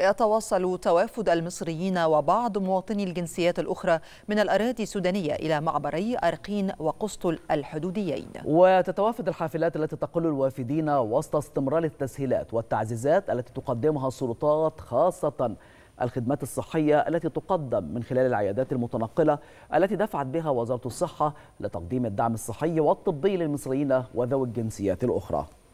يتواصل توافد المصريين وبعض مواطني الجنسيات الأخرى من الأراضي السودانية إلى معبري أرقين وقسطل الحدوديين. وتتوافد الحافلات التي تقل الوافدين وسط استمرار التسهيلات والتعزيزات التي تقدمها السلطات، خاصة الخدمات الصحية التي تقدم من خلال العيادات المتنقلة التي دفعت بها وزارة الصحة لتقديم الدعم الصحي والطبي للمصريين وذوي الجنسيات الأخرى.